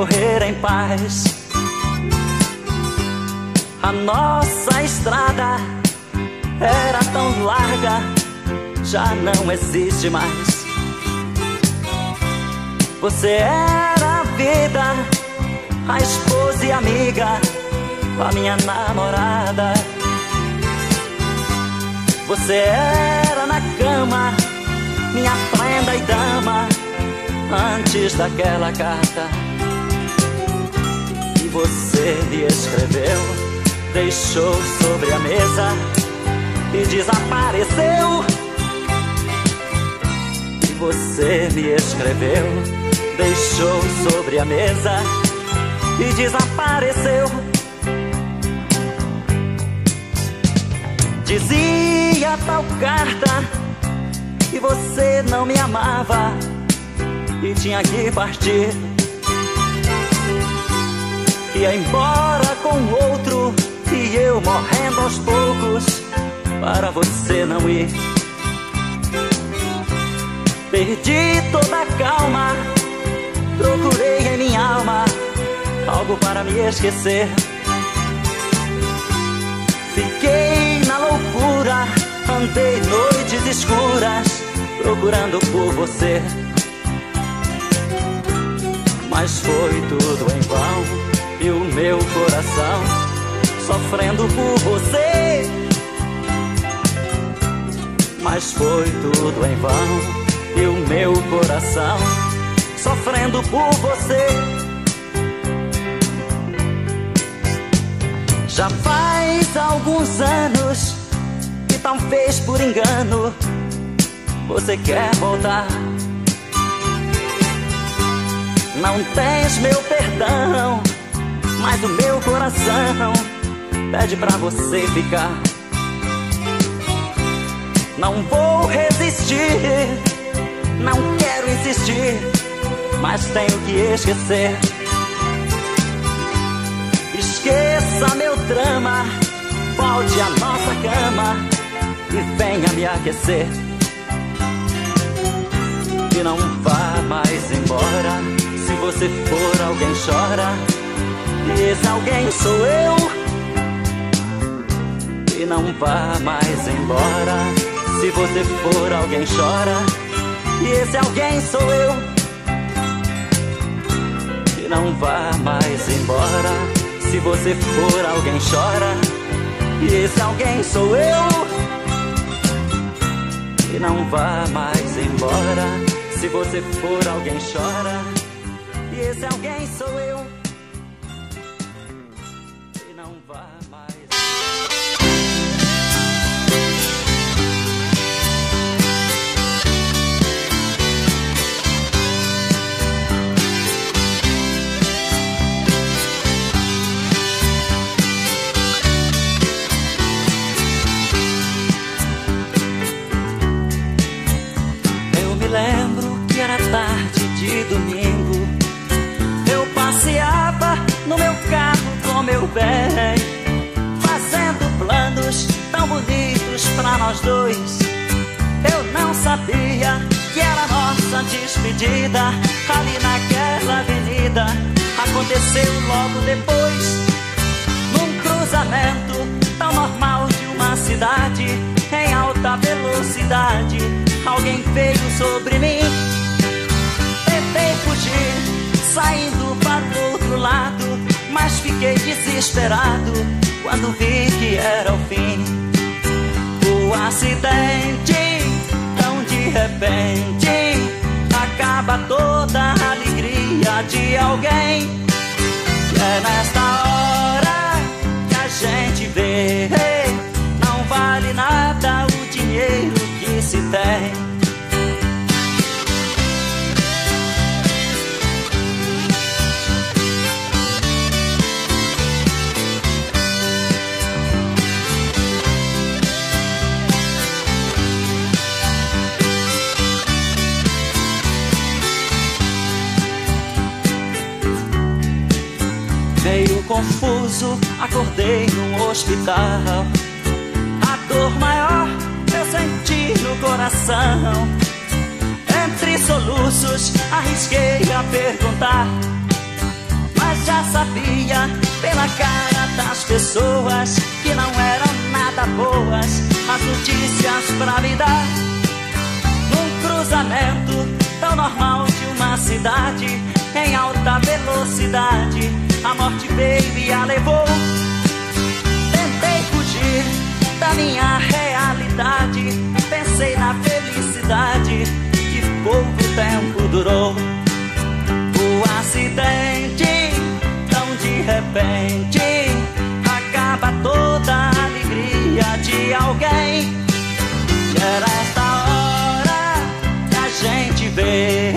morrer em paz. A nossa estrada era tão larga, já não existe mais. Você era a vida, a esposa e amiga, a minha namorada. Você era na cama, minha prenda e dama, antes daquela carta que você me escreveu, deixou sobre a mesa e desapareceu. E você me escreveu, deixou sobre a mesa e desapareceu. Dizia tal carta que você não me amava e tinha que partir, ia embora com outro, e eu morrendo aos poucos para você não ir. Perdi toda a calma, procurei em minha alma algo para me esquecer. Fiquei na loucura, andei noites escuras procurando por você, mas foi tudo em vão, e o meu coração sofrendo por você, mas foi tudo em vão, e o meu coração sofrendo por você. Já faz alguns anos que talvez por engano você quer voltar. Não tens meu perdão, mas o meu coração pede pra você ficar. Não vou resistir, não quero insistir, mas tenho que esquecer. Esqueça meu drama, volte à nossa cama e venha me aquecer. E não vá mais embora, se você for alguém chora, e esse alguém sou eu. E não vá mais embora, se você for alguém chora, e esse alguém sou eu. E não vá mais embora, se você for alguém chora, e esse alguém sou eu. E não vá mais embora, se você for alguém chora, e esse alguém sou eu. E não vá mais. Domingo eu passeava no meu carro com meu bem, fazendo planos tão bonitos pra nós dois. Eu não sabia que era nossa despedida. Ali naquela avenida aconteceu logo depois, num cruzamento tão normal de uma cidade. Em alta velocidade alguém veio sobre mim. Tentei fugir, saindo para o outro lado, mas fiquei desesperado quando vi que era o fim. O acidente, tão de repente, acaba toda a alegria de alguém. E é nesta hora que a gente vê, não vale nada o dinheiro que se tem. Meio confuso, acordei num hospital. A dor maior eu senti no coração. Entre soluços, arrisquei a perguntar: já sabia pela cara das pessoas que não eram nada boas as notícias pra me dar. Num cruzamento tão normal de uma cidade em alta velocidade, a morte veio e a levou. Tentei fugir da minha realidade, pensei na felicidade que pouco tempo durou. O acidente, tão de repente, acaba toda a alegria de alguém. E era esta hora que a gente vê,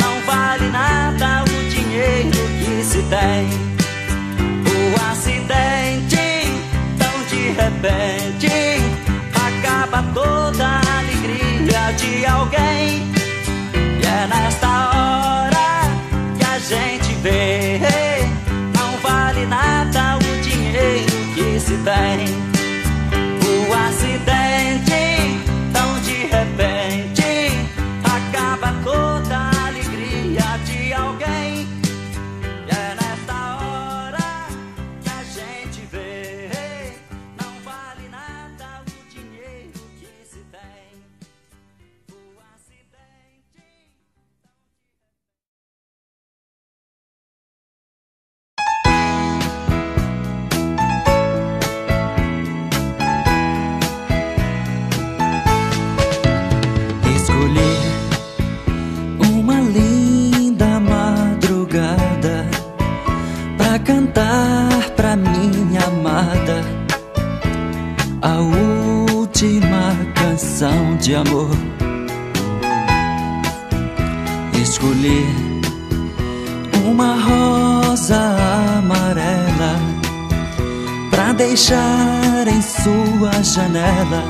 não vale nada o dinheiro que se tem. O acidente, tão de repente, acaba toda a alegria de alguém. E é nesta hora que a gente vê, não vale nada o dinheiro que se tem. O acidente, tão de repente, acaba toda a alegria de alguém. E é nesta hora que a gente vê, não vale nada o dinheiro que se tem. Cantar pra minha amada a última canção de amor. Escolhi uma rosa amarela pra deixar em sua janela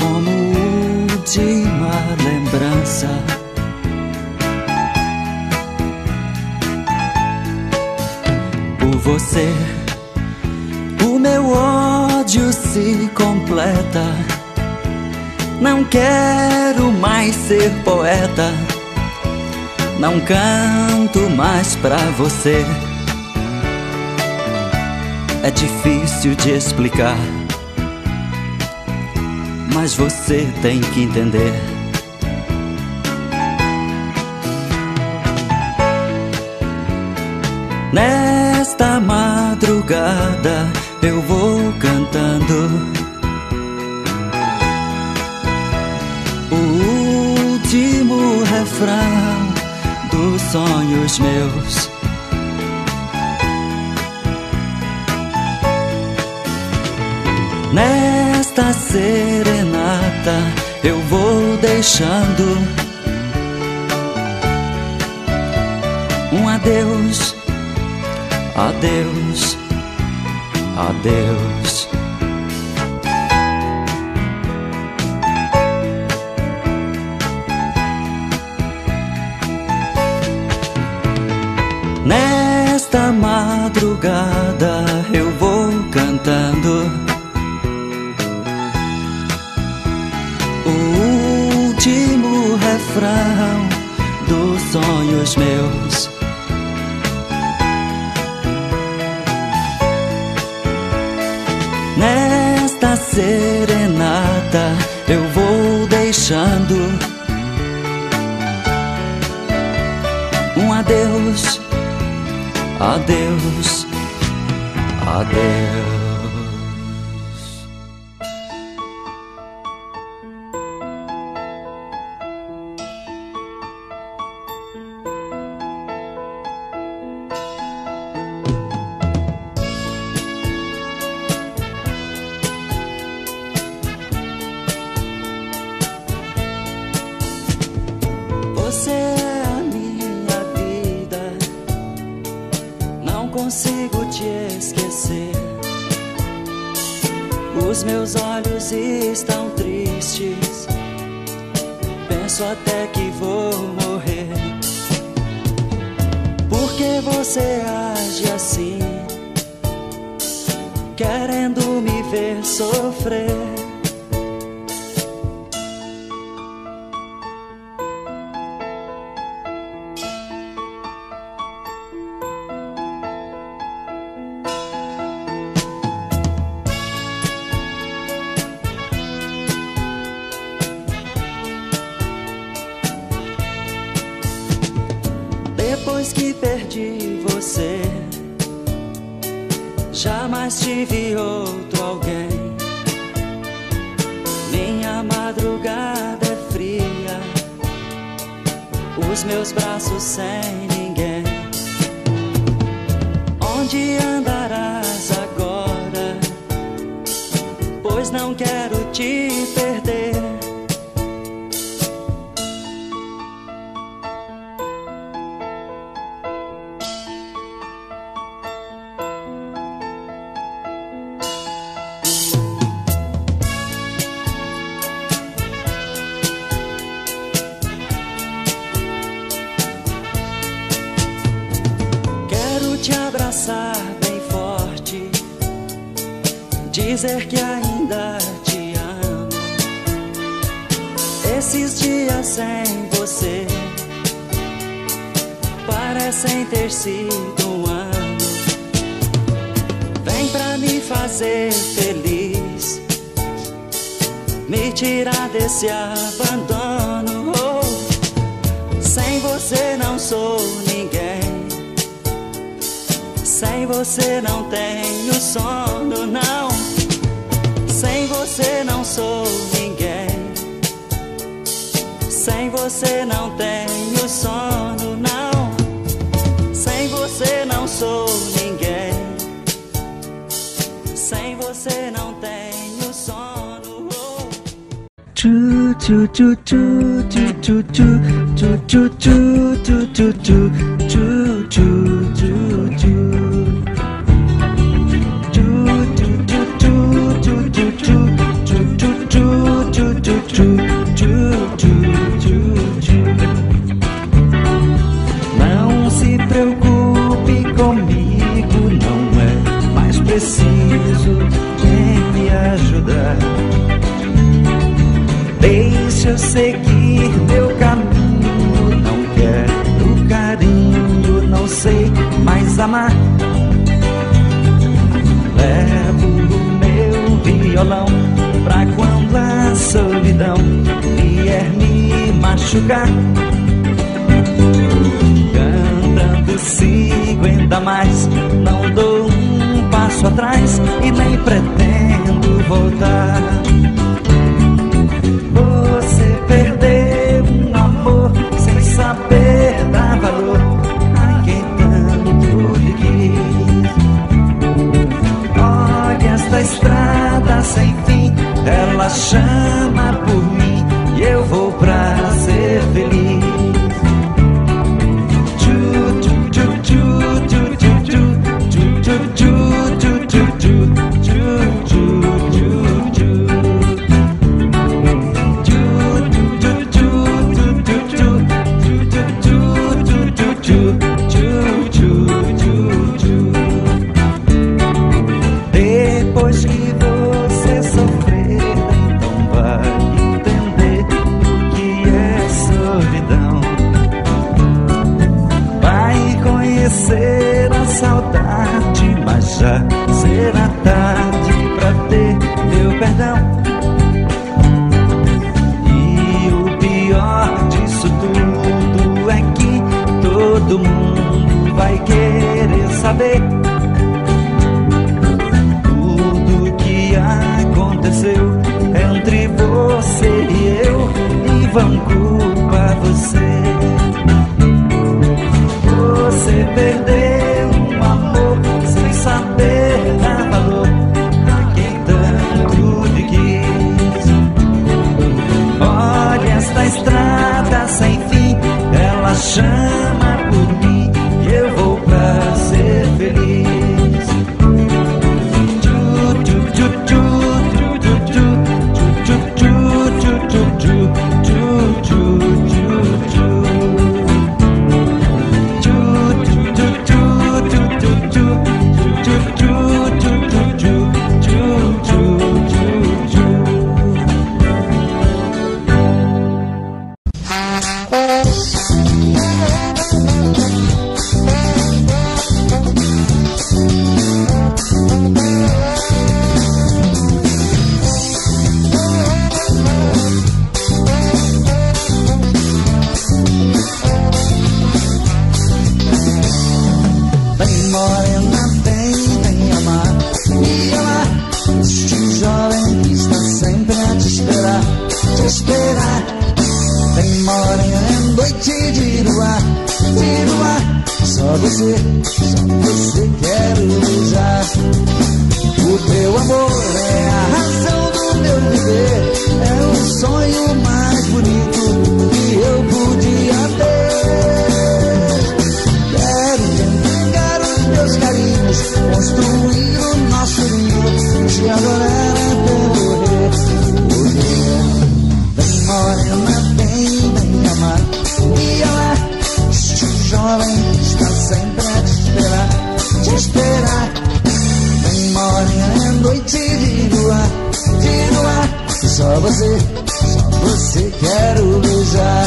como última lembrança. Você, o meu ódio se completa. Não quero mais ser poeta, não canto mais pra você. É difícil de explicar, mas você tem que entender. Nesta madrugada eu vou cantando o último refrão dos sonhos meus. Nesta serenata eu vou deixando um adeus. Adeus, adeus. Nesta madrugada eu vou cantando o último refrão dos sonhos meus. Nesta serenata eu vou deixando um adeus, adeus, adeus. Jamais tive outro alguém. Minha madrugada é fria, os meus braços sem ninguém. Onde andarás agora? Pois não quero te perder. Te abraçar bem forte, dizer que ainda te amo. Esses dias sem você parecem ter sido um ano. Vem pra me fazer feliz, me tirar desse abandono. Oh, sem você não sou ninguém. Sem você não tenho sono, não. Sem você não sou ninguém. Sem você não tenho sono, não. Sem você não sou ninguém. Sem você não tenho sono. Chu chu chu chu chu chu chu chu chu chu chu chu. Não se preocupe comigo, não é mais preciso de me ajudar. Deixa eu seguir meu caminho, não quero carinho, não sei mais amar. Levo o meu violão pra quando a solidão vier me machucar. Cantando sigo ainda mais, não dou um passo atrás e nem pretendo voltar. Você perdeu um amor sem saber dar valor a quem tanto lhe quis. Olha esta estrada sem fim, ela chama por mim e eu vou pra ser feliz. Será saudade, mas já será tarde pra ter meu perdão. E o pior disso tudo é que todo mundo vai querer saber tudo que aconteceu entre você e eu, e vão culpar você. Você perdeu um amor sem saber dar valor a quem tanto lhe quis. Olha esta estrada sem fim, ela chama por mim e eu vou pra ser feliz. Chu chu chu chu chu chu chu chu chu chu chu chu chu chu. morando e te diruar. Só você quero usar. O teu amor é a razão do meu viver, é o sonho mais bonito que eu podia ter. Quero te entregar os meus carinhos, construir o nosso ninho, te adorar até morrer. Vem morena, vem amar. E ela, este jovem está sempre a te esperar, te esperar. Morena, é noite de luar, de luar. Só você quero beijar.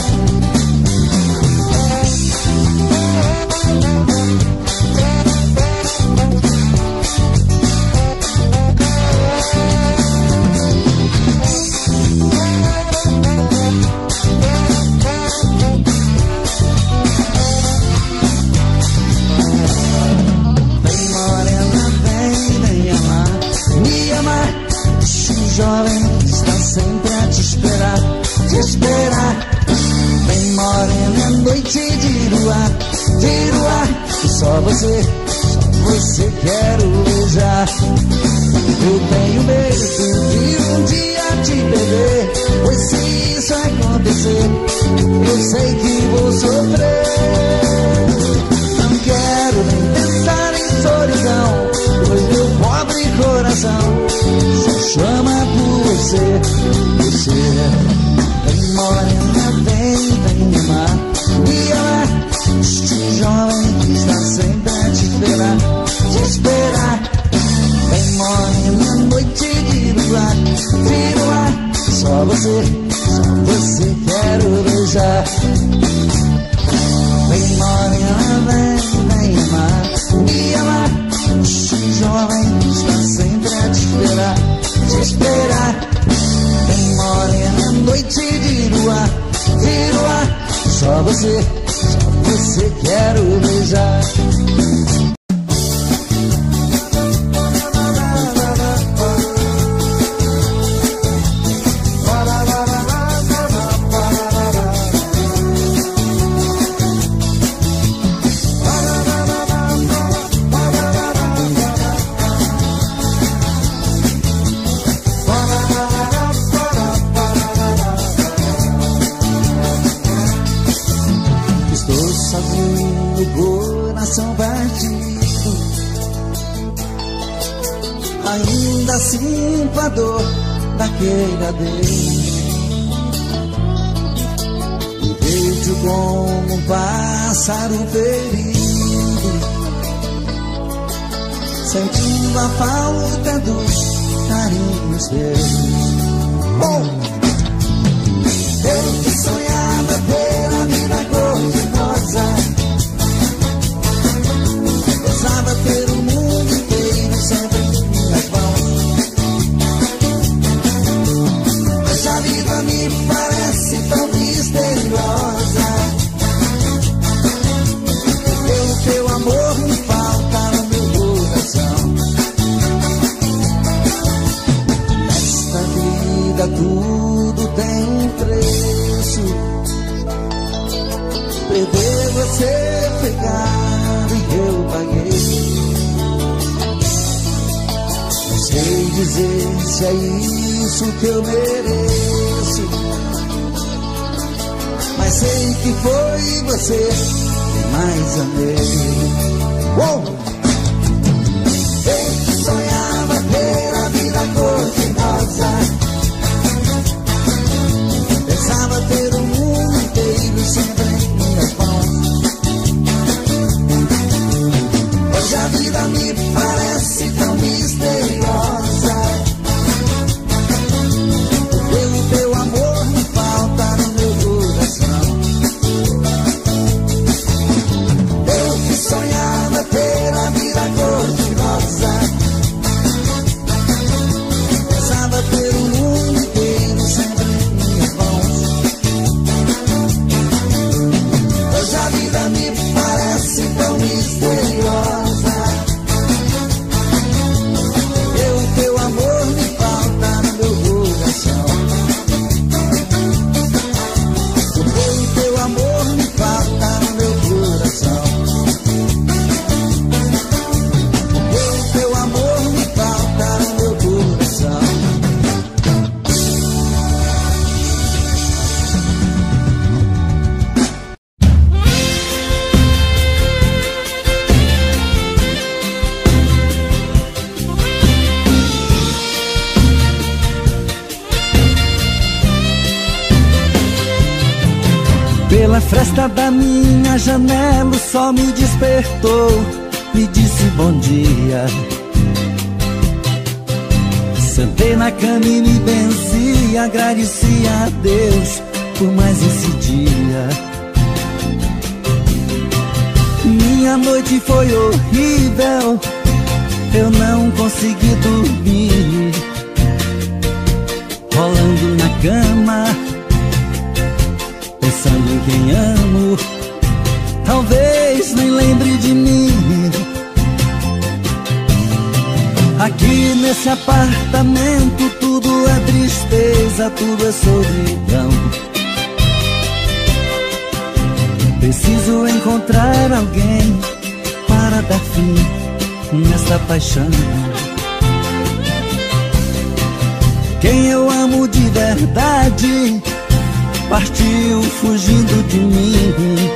Só você quero beijar. Eu tenho medo de um dia te perder, pois se isso acontecer, eu sei que vou sofrer. Não quero nem pensar em solidão, pois meu pobre coração só chama por você. Você vem morena, vem amar. E ela, este jovem está sempre a te esperar, te esperar. Vem morena, noite de luar, de luar. Só você quero beijar. Vem morena, vem amar. E ela, este jovem está sempre a te esperar, te esperar. Vem morena, noite de luar, de luar. Só você quero beijar. Daquele adeus e vejo como um pássaro ferido, sentindo a falta dos carinhos teus. Eu que sonhava pela vida cor-de-rosa, pensava ter o mundo inteiro sempre em minhas mãos. A vida me parece tão misteriosa, pelo teu amor me falta no meu coração. Nesta vida tudo tem um preço, perder você foi caro e eu paguei. Não sei dizer se é isso que eu mereço, mas sei que foi você que mais amei. Eu que sonhava ter a vida cor-de-rosa, pensava ter o mundo inteiro sempre em minhas mãos. Hoje a vida me parece tão misteriosa, pelo teu amor me falta no meu coração. Sonhava ter a vida cor-de-rosa, pensava ter o mundo inteiro sempre em minhas mãos. Hoje a vida me parece tão misteriosa, Pela fresta da minha janela o sol me despertou, me disse bom dia. Sentei na cama e me benzi, agradeci a Deus por mais esse dia. Minha noite foi horrível, eu não consegui dormir. Rolando na cama, pensando em quem amo, talvez nem lembre de mim. Aqui nesse apartamento tudo é tristeza, tudo é solidão. Preciso encontrar alguém para dar fim nesta paixão. Quem eu amo de verdade partiu fugindo de mim.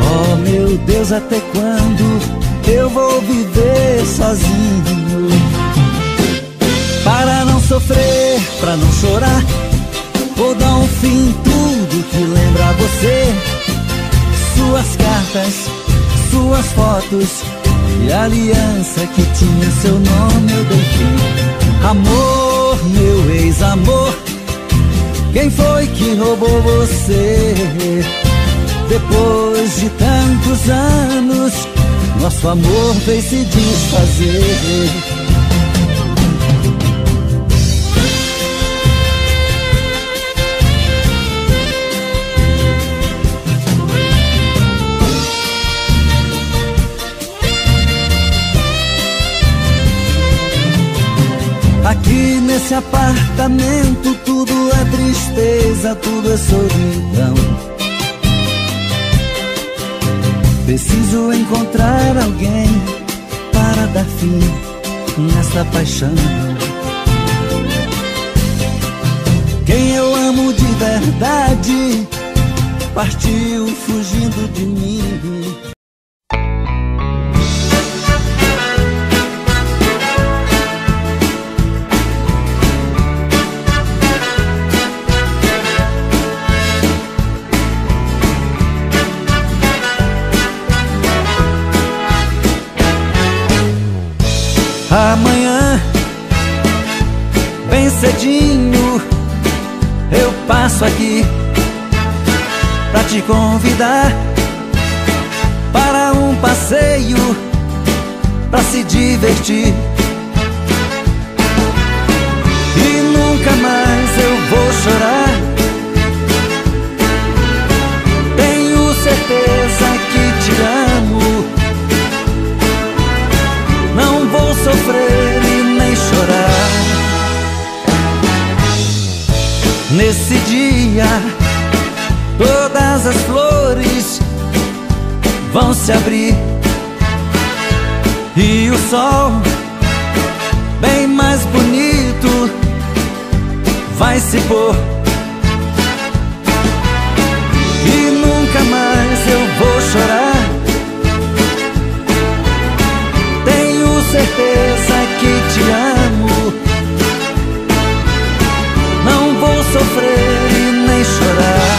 Oh meu Deus, até quando eu vou viver sozinho? Para não sofrer, para não chorar, vou dar um fim em tudo que lembra você. Suas cartas, suas fotos e a aliança que tinha seu nome eu dei fim. Amor, meu ex-amor, quem foi que roubou você? Depois de tantos anos, nosso amor veio se desfazer. Aqui nesse apartamento tudo é tristeza, tudo é solidão. Preciso encontrar alguém para dar fim nesta paixão. Quem eu amo de verdade partiu fugindo de mim. Amanhã, bem cedinho, eu passo aqui pra te convidar para um passeio, pra se divertir. E nunca mais eu vou chorar, tenho certeza que te amo. Não vou sofrer e nem chorar. Nesse dia, todas as flores vão se abrir e o sol, bem mais bonito, vai se pôr. E nunca mais eu vou chorar, certeza que te amo. Não vou sofrer e nem chorar.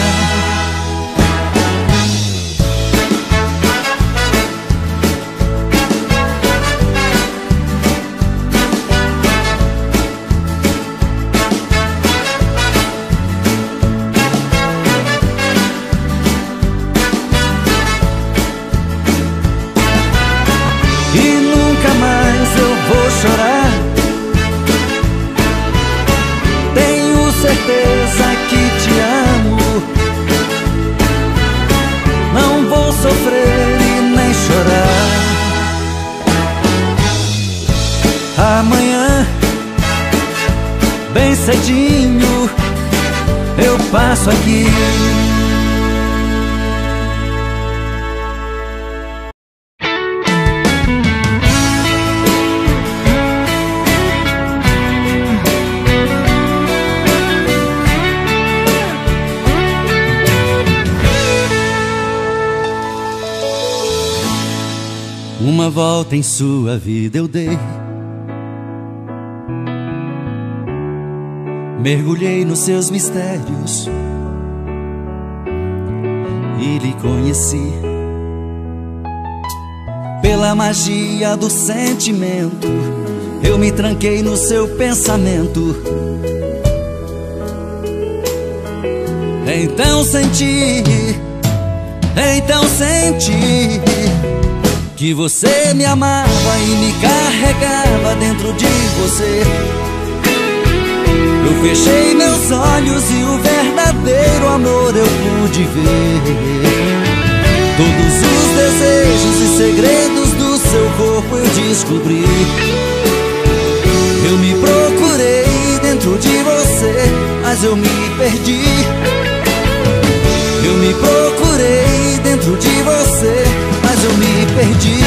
E nunca mais chorar, tenho certeza que te amo. Não vou sofrer e nem chorar. Amanhã, bem cedinho, eu passo aqui. Uma volta em sua vida eu dei, mergulhei nos seus mistérios, e lhe conheci. Pela magia do sentimento, eu me tranquei no seu pensamento. Então senti que você me amava e me carregava dentro de você. Eu fechei meus olhos e o verdadeiro amor eu pude ver. Todos os desejos e segredos do seu corpo eu descobri. Eu me procurei dentro de você, mas eu me perdi. Eu me procurei dentro de você, mas eu me perdi.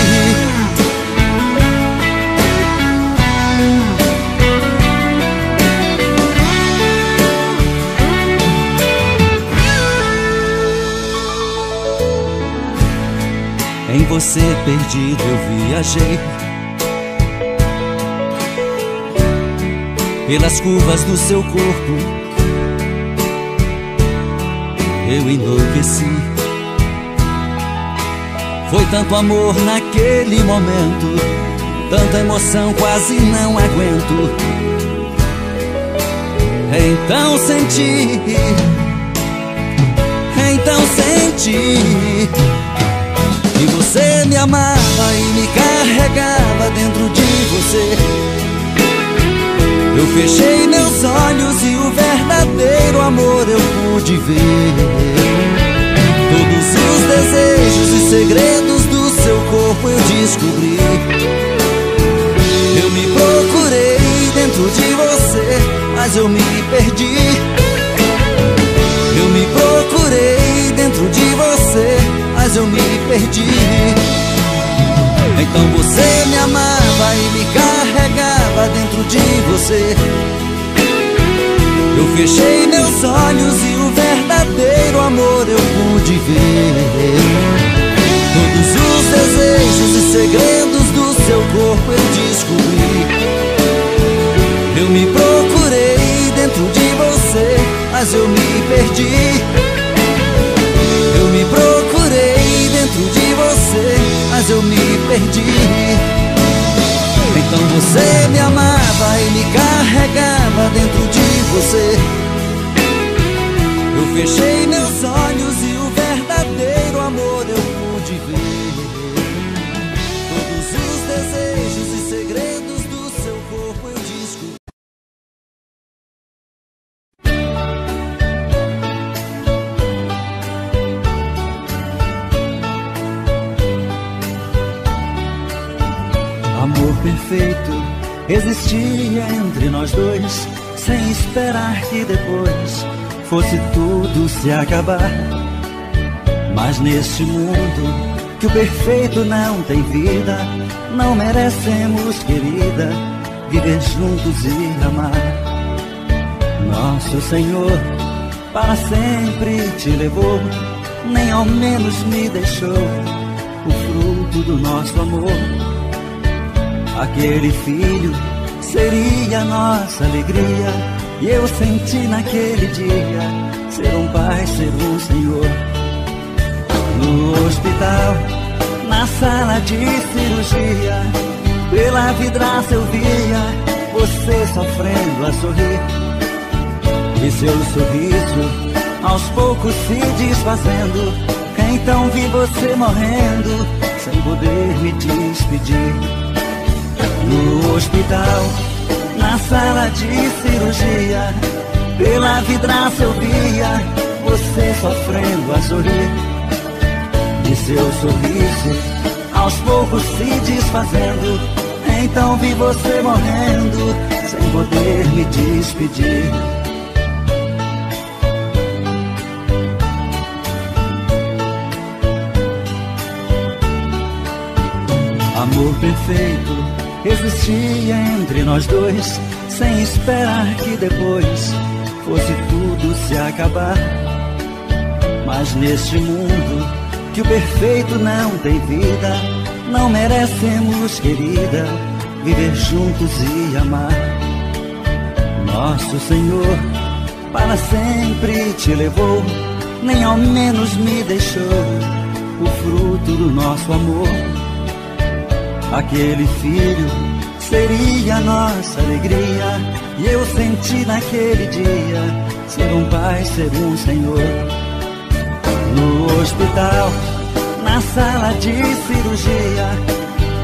Em você perdido eu viajei, pelas curvas do seu corpo eu enlouqueci. Foi tanto amor naquele momento, tanta emoção, quase não aguento. Então senti que você me amava e me carregava dentro de você. Eu fechei meus olhos e o verdadeiro amor eu pude ver. Todos os desejos e segredos do seu corpo eu descobri. Eu me procurei dentro de você, mas eu me perdi. Eu me procurei dentro de você, mas eu me perdi. Então você me amava e me carregava dentro de você. Eu fechei meus olhos e o verdadeiro amor eu pude ver. Todos os desejos e segredos do seu corpo eu descobri. Eu me procurei dentro de você, mas eu me perdi. Eu me procurei dentro de você, mas eu me perdi. Então você me amava e me carregava dentro de você. Eu fechei meus olhos e o verdadeiro amor eu pude ver. Todos os desejos e segredos do seu corpo eu descobri. Amor perfeito existia entre nós dois, sem esperar que depois fosse tudo se acabar. Mas neste mundo que o perfeito não tem vida, não merecemos, querida, viver juntos e amar. Nosso Senhor para sempre te levou, nem ao menos me deixou o fruto do nosso amor. Aquele filho seria nossa alegria, e eu senti naquele dia ser um pai, ser um senhor. No hospital, na sala de cirurgia, pela vidraça eu via você sofrendo a sorrir. E seu sorriso aos poucos se desfazendo, então vi você morrendo sem poder me despedir. No hospital, na sala de cirurgia, pela vidraça eu via você sofrendo a sorrir. E seu sorriso aos poucos se desfazendo, então vi você morrendo sem poder me despedir. Amor perfeito existia entre nós dois, sem esperar que depois fosse tudo se acabar. Mas neste mundo que o perfeito não tem vida, não merecemos, querida, viver juntos e amar. Nosso Senhor para sempre te levou, nem ao menos me deixou o fruto do nosso amor. Aquele filho seria a nossa alegria, e eu senti naquele dia ser um pai, ser um senhor. No hospital, na sala de cirurgia,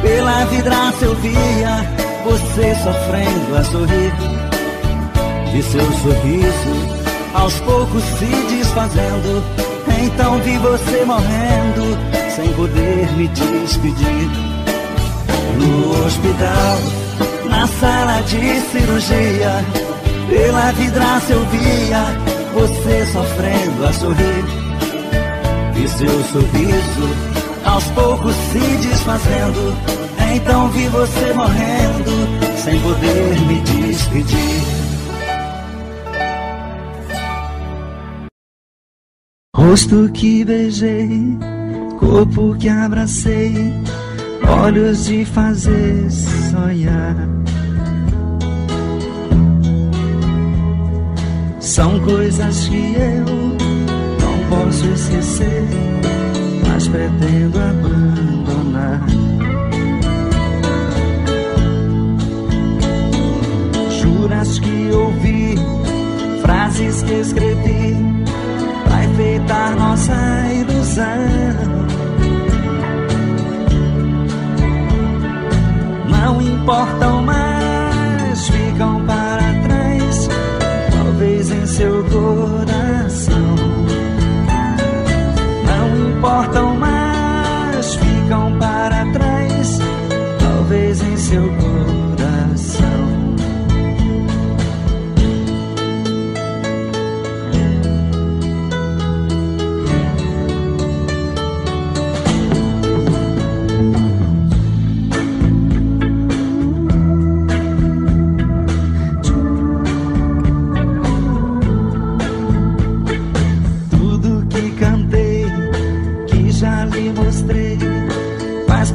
pela vidraça eu via você sofrendo a sorrir, e seu sorriso aos poucos se desfazendo. Então vi você morrendo, sem poder me despedir. No hospital, na sala de cirurgia, pela vidraça eu via você sofrendo a sorrir, e seu sorriso aos poucos se desfazendo. Então vi você morrendo, sem poder me despedir. Rosto que beijei, corpo que abracei, olhos de fazer sonhar, são coisas que eu não posso esquecer, mas pretendo abandonar. Juras que ouvi, frases que escrevi, pra enfeitar nossa ilusão, não importam mais, ficam para trás, talvez em seu coração. Não importam mais, ficam para trás, talvez em seu coração.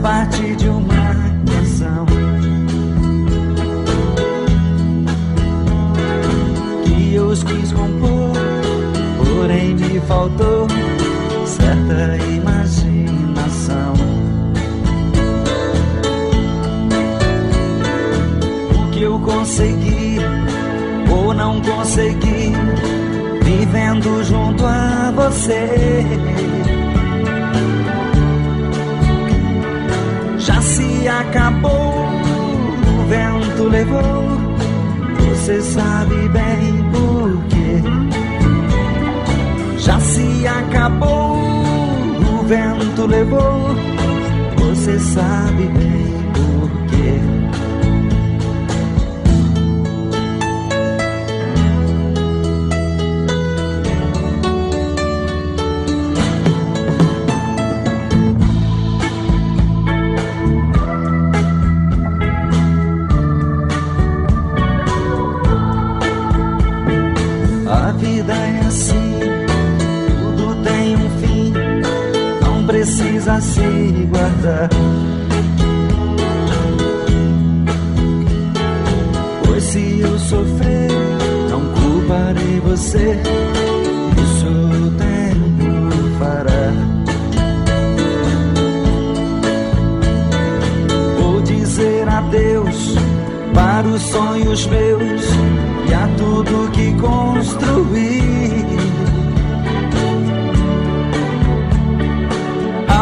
Parte de uma canção que eu quis compor, porém me faltou certa imaginação. O que eu consegui ou não consegui vivendo junto a você já se acabou, o vento levou, você sabe bem porquê. Já se acabou, o vento levou, você sabe bem porquê. Precisa se guardar, pois se eu sofrer, não culparei você, isso o tempo fará. Vou dizer adeus para os sonhos meus e a tudo que construí.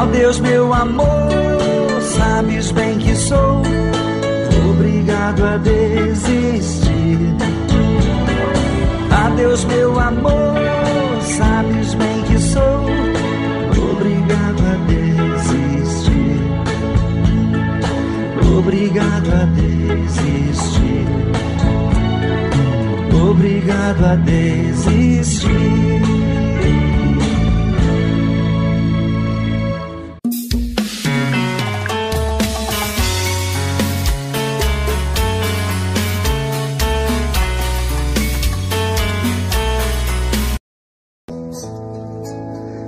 Ó Deus, meu amor, sabes bem que sou obrigado a desistir. Ó Deus, meu amor, sabes bem que sou obrigado a desistir. Obrigado a desistir. Obrigado a desistir.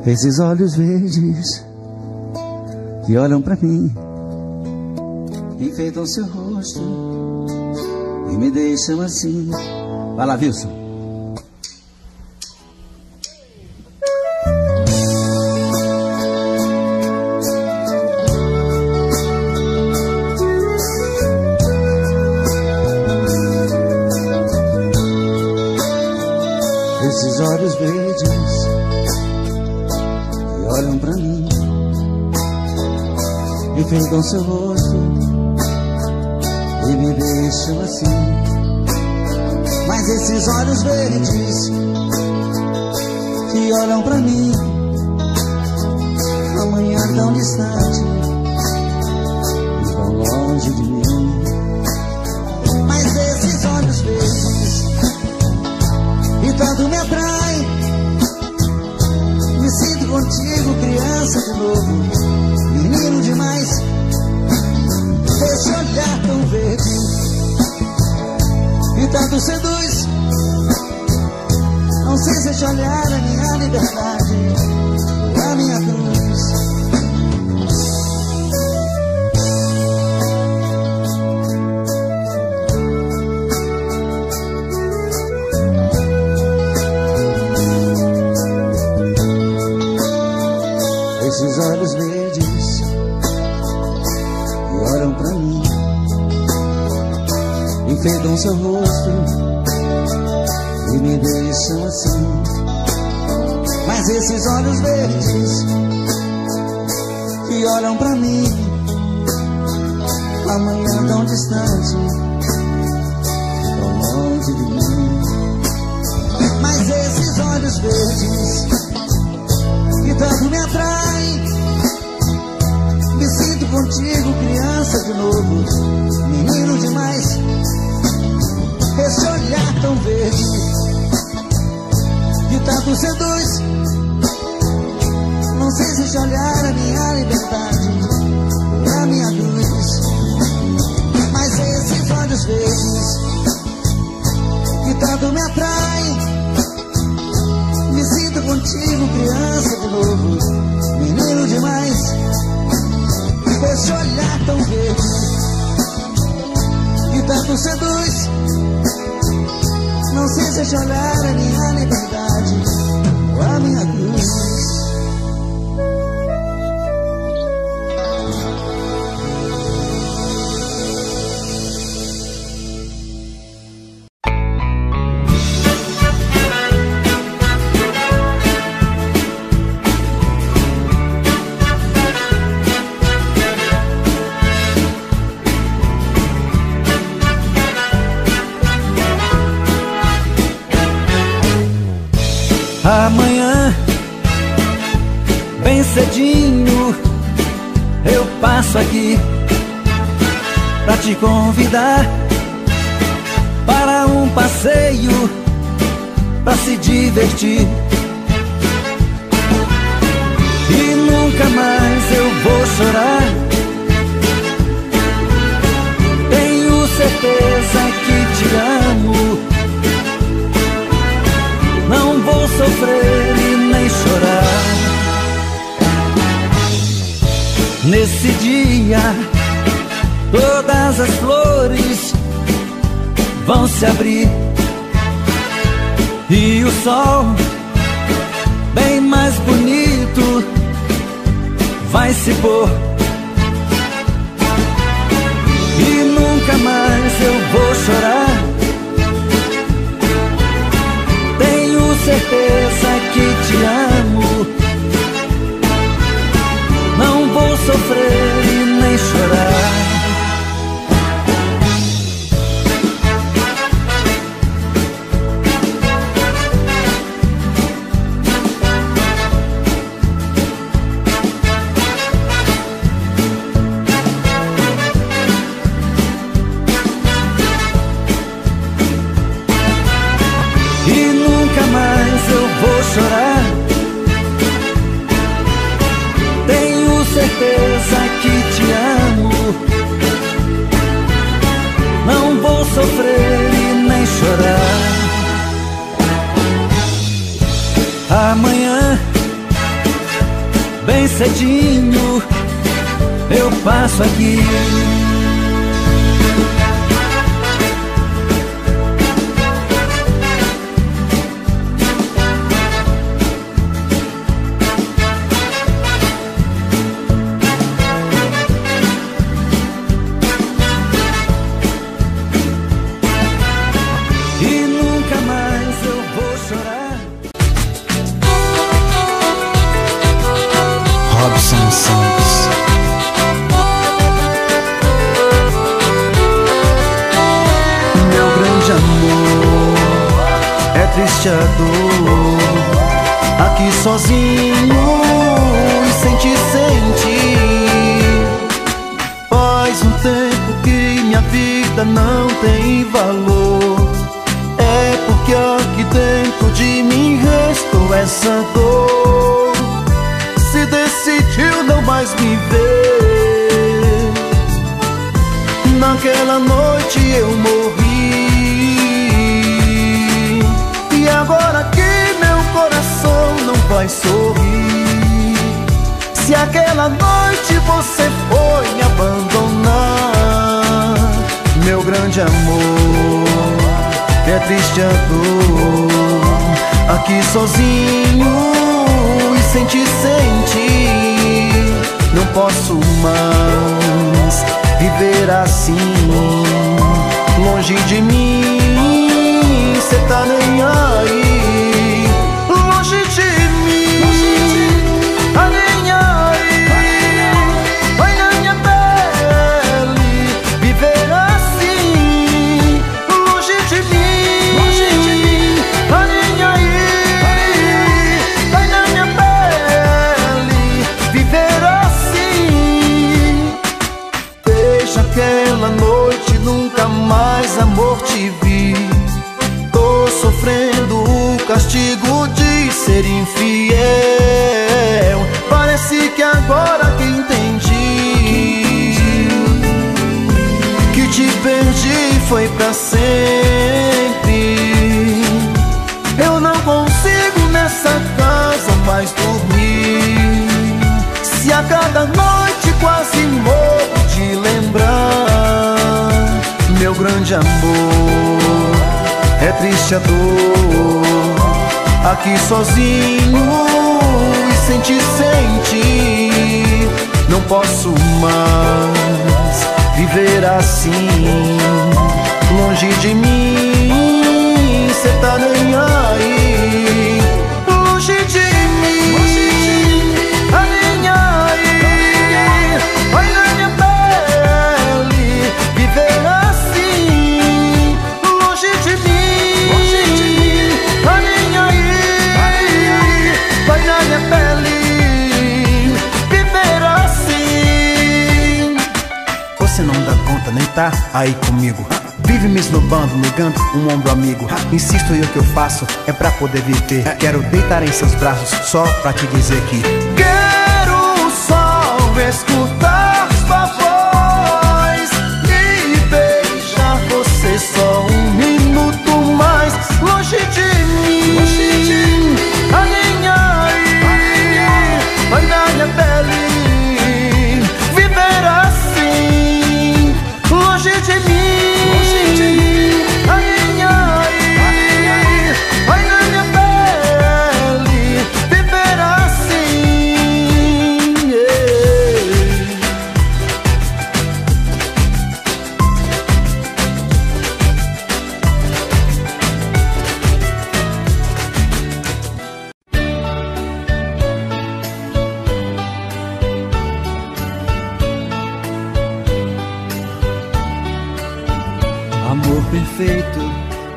Esses olhos verdes que olham pra mim enfeitam seu rosto e me deixam assim. Vai lá, Wilson. pegam seu rosto e me deixam assim. Mas esses olhos verdes que olham pra mim, amanhã tão distante e tão longe de mim. Mas esses olhos verdes e tanto me atraem, me sinto contigo criança de novo, menino demais. Esse olhar tão verde e tanto seduz, não sei se este olhar é minha liberdade ou a minha cruz. Esses olhos verdes olham pra mim, enfeitam seu rosto e me deixam assim. Mas esses olhos verdes que olham pra mim, amanhã tão distante, tão longe de mim. Mas esses olhos verdes que tanto me atraem, me sinto contigo criança de novo, menino demais. Esse olhar tão verde que tanto seduz, não sei se este olhar é minha liberdade ou a minha cruz. Mas esses olhos verdes que tanto me atraem, me sinto contigo criança de novo, menino demais. Esse olhar tão verde que tanto seduz, não sei se este olhar é minha liberdade ou a minha cruz. Amanhã, bem cedinho, eu passo aqui pra te convidar para um passeio, pra se divertir. E nunca mais eu vou chorar, tenho certeza que te amo. Não vou sofrer e nem chorar. Nesse dia, todas as flores vão se abrir e o sol, bem mais bonito, vai se pôr. E nunca mais eu vou chorar, certeza que te amo. Não vou sofrer e nem chorar. Cedinho, eu passo aqui. Robson Santos. triste a dor. Aqui sozinho, sente. Faz um tempo que minha vida não tem valor. É porque aqui dentro de mim restou essa dor. Se decidiu não mais me ver. Naquela noite eu morri. E agora que meu coração não vai sorrir. Se aquela noite você foi me abandonar, meu grande amor, é triste a dor. Aqui sozinho e sente. Não posso mais viver assim. Longe de mim, cê tá nem aí. Longe de mim, tá nem aí. Vai na minha pele viver assim. Longe de mim, tá nem aí. Vai na minha pele viver assim. Deixa aquela noite, nunca mais, amor, te vi. Tô sofrendo o castigo de ser infiel. Parece que agora que entendi que te perdi foi pra sempre. Eu não consigo nessa casa mais dormir. Se a cada noite quase morro de lembrar, meu grande amor, é triste a dor. Aqui sozinho e sente. Não posso mais viver assim. Longe de mim, cê tá nem aí. Longe de mim, tá nem aí. Vai na minha pele viver assim. Longe de mim, tá nem aí. Vai na minha pele viver assim. Você não dá conta, nem tá aí comigo. Vive me esnobando, negando um ombro amigo. Insisto, e o que eu faço é pra poder viver. Quero deitar em seus braços só pra te dizer que quero só escutar sua voz e beijar você só um minuto mais. Longe de mim, longe de mim, tá nem aí. Vai na minha pele viver assim. Longe de mim,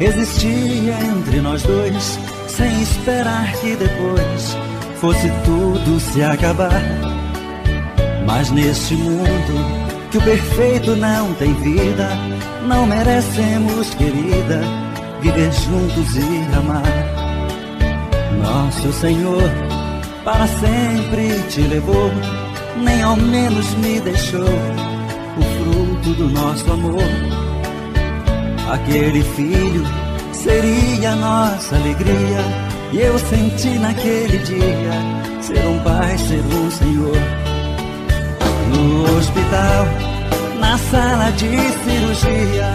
existia entre nós dois, sem esperar que depois fosse tudo se acabar. Mas neste mundo que o perfeito não tem vida, não merecemos, querida, viver juntos e amar. Nosso Senhor para sempre te levou, nem ao menos me deixou o fruto do nosso amor. Aquele filho seria nossa alegria, e eu senti naquele dia ser um pai, ser um senhor. No hospital, na sala de cirurgia,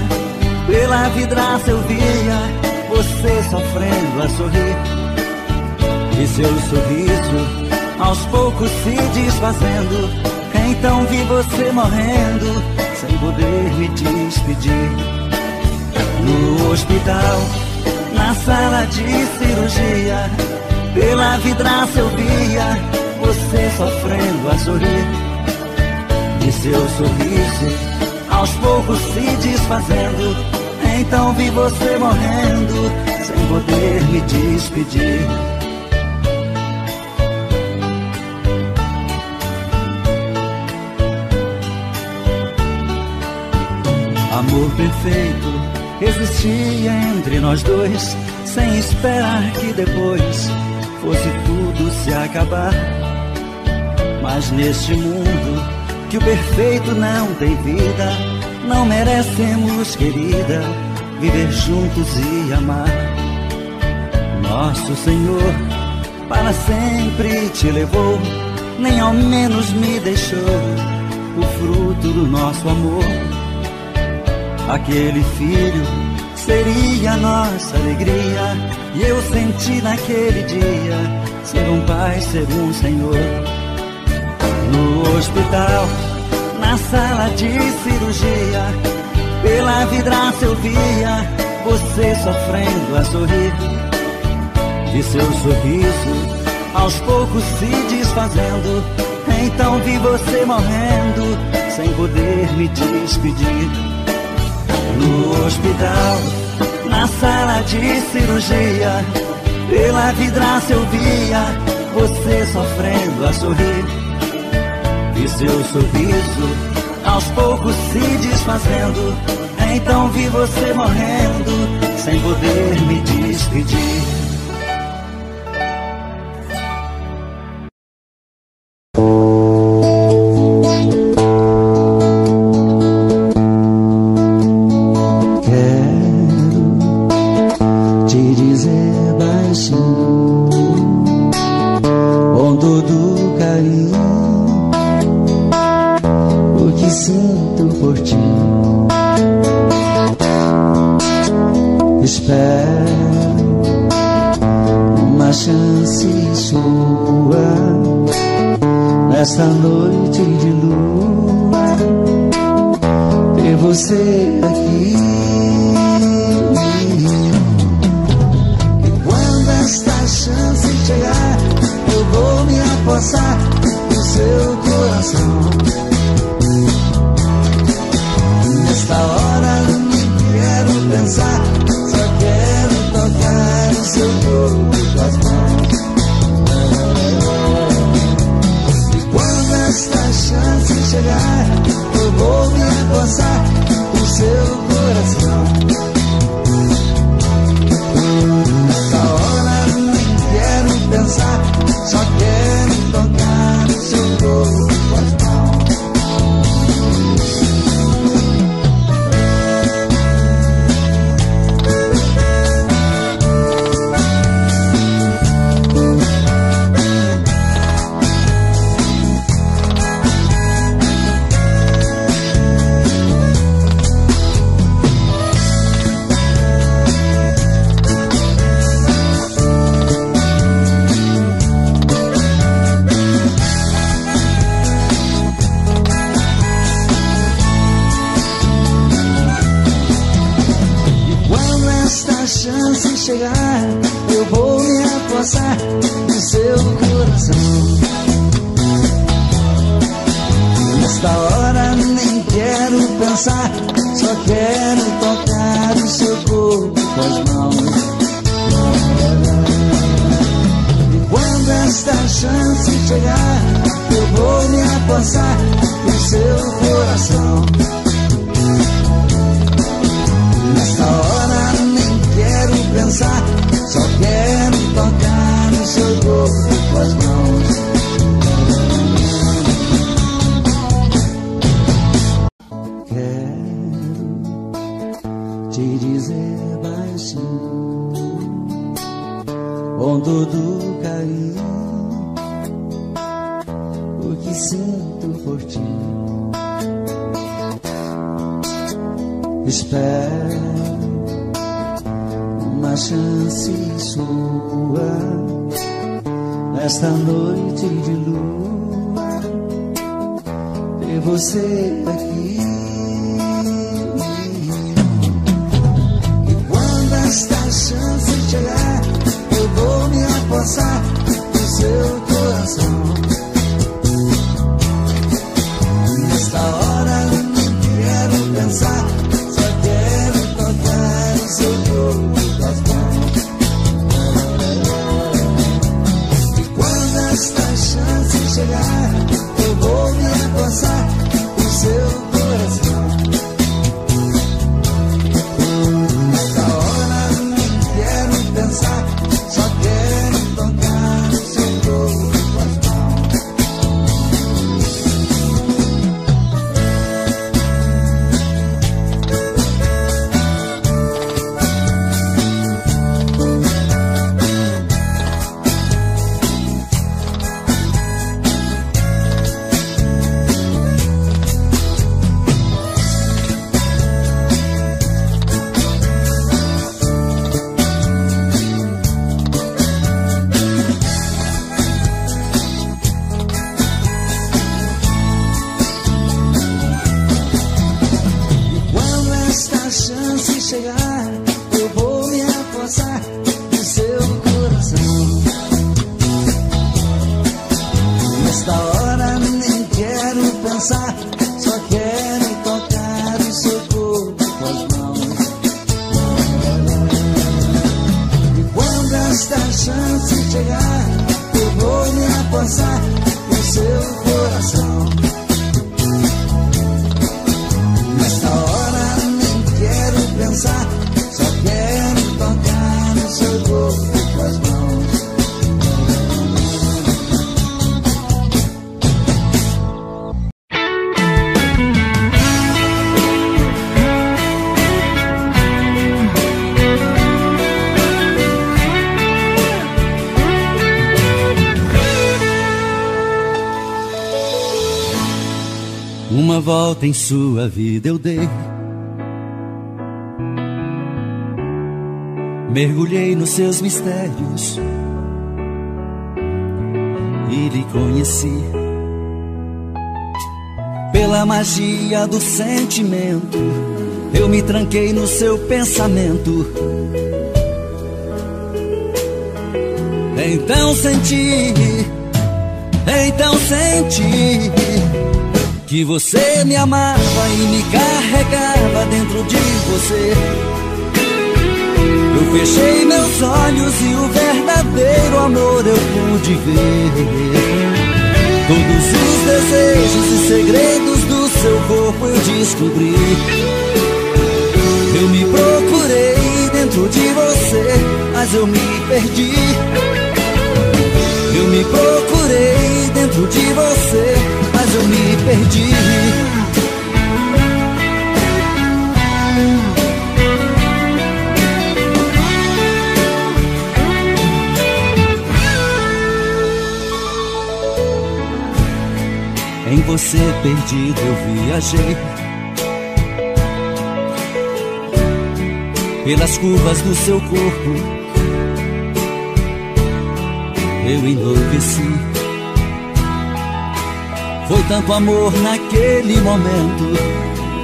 pela vidraça eu via você sofrendo a sorrir. E seu sorriso aos poucos se desfazendo, então vi você morrendo sem poder me despedir. No hospital, na sala de cirurgia, pela vidraça eu via você sofrendo a sorrir. E seu sorriso aos poucos se desfazendo, então vi você morrendo sem poder me despedir. Amor perfeito existia entre nós dois, sem esperar que depois fosse tudo se acabar. Mas neste mundo que o perfeito não tem vida, não merecemos, querida, viver juntos e amar. Nosso Senhor para sempre te levou, nem ao menos me deixou o fruto do nosso amor. Aquele filho seria a nossa alegria, e eu senti naquele dia ser um pai, ser um senhor. No hospital, na sala de cirurgia, pela vidraça eu via você sofrendo a sorrir. De seu sorriso aos poucos se desfazendo, então vi você morrendo sem poder me despedir. No hospital, na sala de cirurgia, pela vidraça eu via você sofrendo a sorrir. E seu sorriso aos poucos se desfazendo, então vi você morrendo sem poder me despedir. Só quero tocar o seu corpo com as mãos. chance chegar, eu vou me apossar do seu coração. Nesta hora nem quero pensar, só quero tocar o seu corpo com as mãos. E quando esta chance chegar, eu vou me apossar do seu coração. Nesta hora nem quero pensar, só quero tocar no seu corpo com as mãos. Uma volta em sua vida eu dei, mergulhei nos seus mistérios e lhe conheci. Pela magia do sentimento, eu me tranquei no seu pensamento. Então senti que você me amava e me carregava dentro de você. Eu fechei meus olhos e o verdadeiro amor eu pude ver. Todos os desejos e segredos do seu corpo eu descobri. Eu me procurei dentro de você, mas eu me perdi. Eu me procurei dentro de você, mas eu me perdi. Em você perdido eu viajei, pelas curvas do seu corpo eu enlouqueci. Foi tanto amor naquele momento,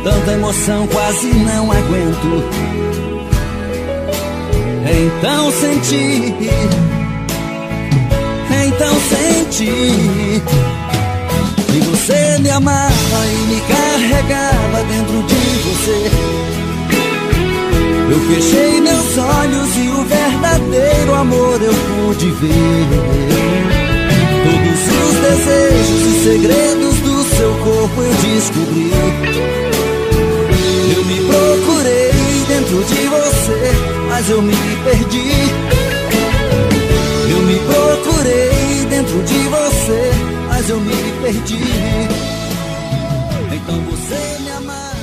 tanta emoção, quase não aguento. Então senti que você me amava e me carregava dentro de você. Eu fechei meus olhos e o verdadeiro amor eu pude ver. Todos os desejos e segredos do seu corpo eu descobri. Eu me procurei dentro de você, mas eu me perdi. Eu me procurei dentro de você, mas eu me perdi. Então você me amava.